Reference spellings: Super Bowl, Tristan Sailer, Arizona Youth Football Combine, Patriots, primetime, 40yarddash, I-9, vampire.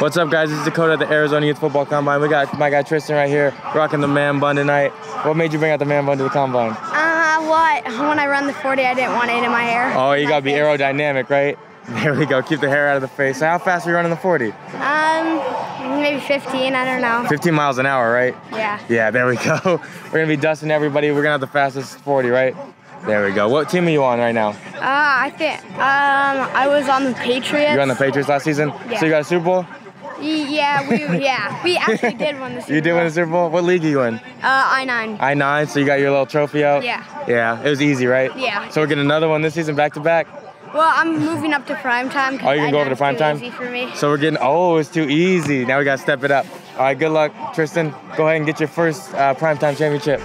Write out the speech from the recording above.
What's up, guys? It's Dakota at the Arizona Youth Football Combine. We got my guy Tristan right here, rocking the man bun tonight. What made you bring out the man bun to the combine? Well, when I run the 40, I didn't want it in my hair. Oh, you gotta be aerodynamic, right? There we go. Keep the hair out of the face. So how fast are you running the 40? Maybe 15, I don't know. 15 miles an hour, right? Yeah. Yeah, there we go. We're gonna be dusting everybody. We're gonna have the fastest 40, right? There we go. What team are you on right now? I think I was on the Patriots. You were on the Patriots last season? Yeah. So you got a Super Bowl? Yeah, we actually did win the Super Bowl. You did win the Super Bowl? What league are you in? I-9. I-9, so you got your little trophy out? Yeah. Yeah, it was easy, right? Yeah. So we're getting another one this season, back to back? Well, I'm moving up to prime time. Oh, you're going to go over to prime time? It's too easy for me. So we're getting, oh, it's too easy. Now we got to step it up. All right, good luck, Tristan. Go ahead and get your first prime time championship.